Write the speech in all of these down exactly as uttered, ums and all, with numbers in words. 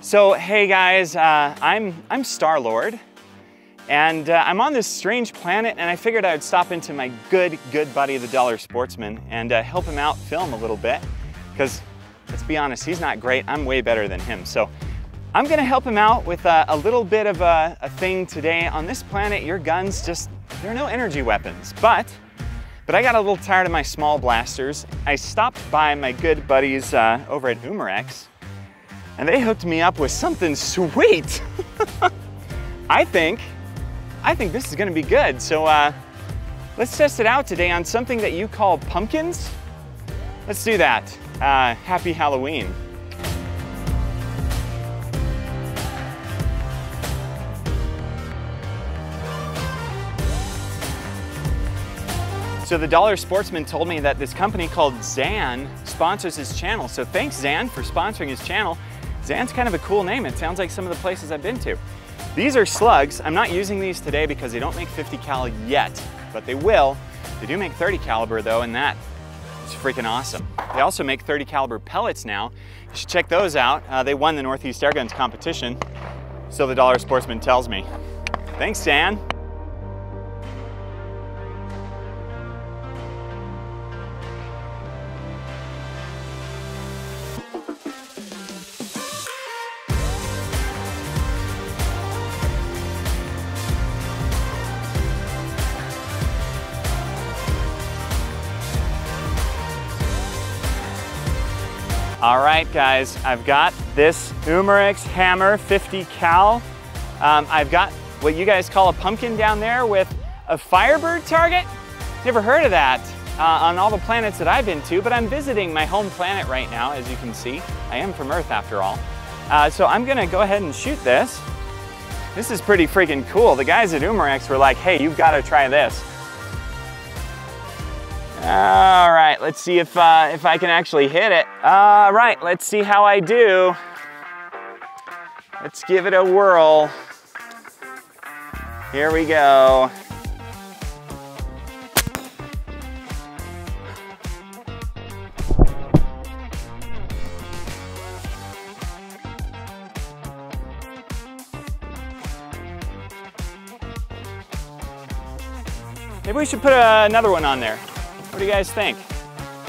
So hey guys, uh, I'm, I'm Star-Lord, and uh, I'm on this strange planet, and I figured I would stop into my good, good buddy, the Dollar Sportsman, and uh, help him out film a little bit, because let's be honest, he's not great, I'm way better than him. So I'm gonna help him out with uh, a little bit of a, a thing today. On this planet, your guns just, there are no energy weapons, but, but I got a little tired of my small blasters. I stopped by my good buddies uh, over at Umarex, and they hooked me up with something sweet. I think, I think this is gonna be good. So uh, let's test it out today on something that you call pumpkins. Let's do that. Uh, happy Halloween. So the Dollar Sportsman told me that this company called Zan sponsors his channel. So thanks Zan for sponsoring his channel. Zan's kind of a cool name. It sounds like some of the places I've been to. These are slugs. I'm not using these today because they don't make fifty cal yet, but they will. They do make thirty caliber though, and that is freaking awesome. They also make thirty caliber pellets now. You should check those out. Uh, they won the Northeast Airguns competition. So the Dollar Sportsman tells me. Thanks, Zan. All right, guys, I've got this Umarex Hammer fifty cal. Um, I've got what you guys call a pumpkin down there with a Firebird target. Never heard of that uh, on all the planets that I've been to, but I'm visiting my home planet right now, as you can see. I am from Earth after all. Uh, so I'm gonna go ahead and shoot this. This is pretty freaking cool. The guys at Umarex were like, hey, you've gotta try this. All right, let's see if, uh, if I can actually hit it. All right, let's see how I do. Let's give it a whirl. Here we go. Maybe we should put uh, another one on there. What do you guys think?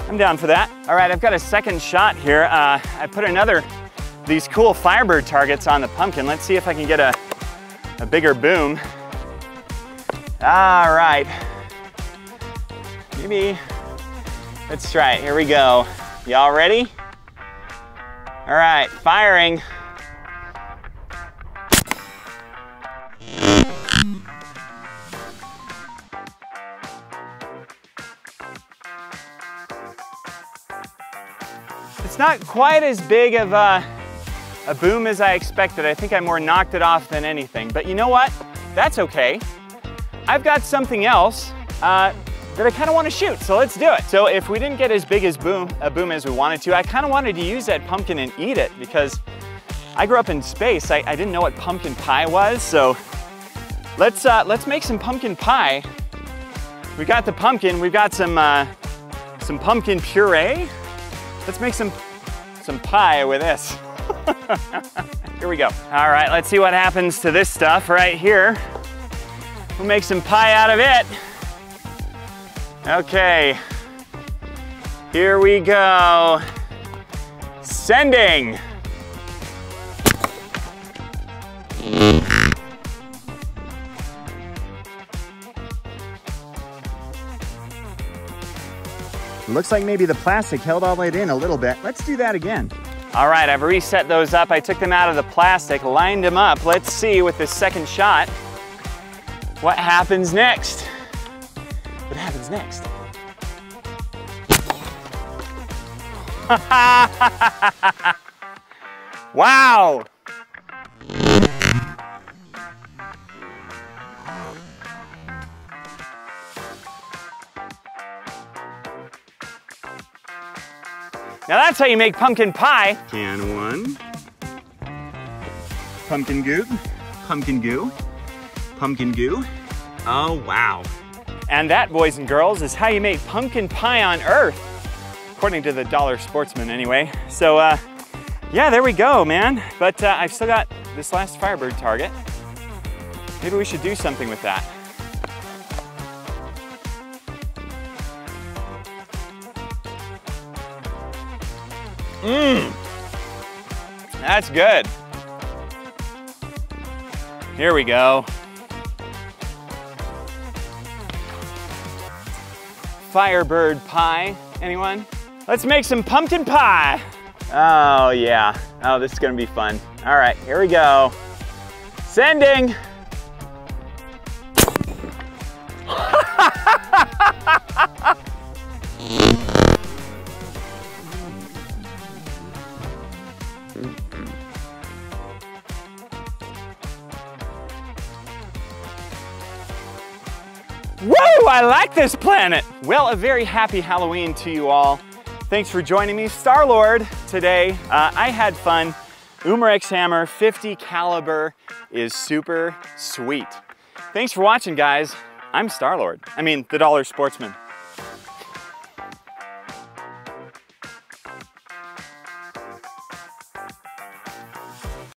I'm down for that. All right, I've got a second shot here. Uh, I put another, these cool Firebird targets on the pumpkin. Let's see if I can get a, a bigger boom. All right. Maybe, let's try it, here we go. Y'all ready? All right, firing. It's not quite as big of a, a boom as I expected. I think I more knocked it off than anything. But you know what? That's okay. I've got something else uh, that I kind of want to shoot, so let's do it. So if we didn't get as big as boom, a boom as we wanted to, I kind of wanted to use that pumpkin and eat it because I grew up in space. I, I didn't know what pumpkin pie was, so let's, uh, let's make some pumpkin pie. We got the pumpkin. We've got some, uh, some pumpkin puree. Let's make some, some pie with this. Here we go. All right, let's see what happens to this stuff right here. We'll make some pie out of it. Okay, here we go. Sending. Looks like maybe the plastic held all it in a little bit. Let's do that again. All right, I've reset those up. I took them out of the plastic, lined them up. Let's see with this second shot what happens next. What happens next? Wow! Now that's how you make pumpkin pie. Can one. Pumpkin goo, pumpkin goo, pumpkin goo. Oh, wow. And that, boys and girls, is how you make pumpkin pie on Earth, according to the Dollar Sportsman anyway. So uh, yeah, there we go, man. But uh, I've still got this last Firebird target. Maybe we should do something with that. Mmm, that's good. Here we go. Firebird pie, anyone? Let's make some pumpkin pie. Oh yeah, oh, this is gonna be fun. All right, here we go. Sending. Woo, I like this planet. Well, a very happy Halloween to you all. Thanks for joining me, Star-Lord, today. Uh, I had fun. Umarex Hammer fifty caliber is super sweet. Thanks for watching, guys. I'm Star-Lord. I mean, the Dollar Sportsman.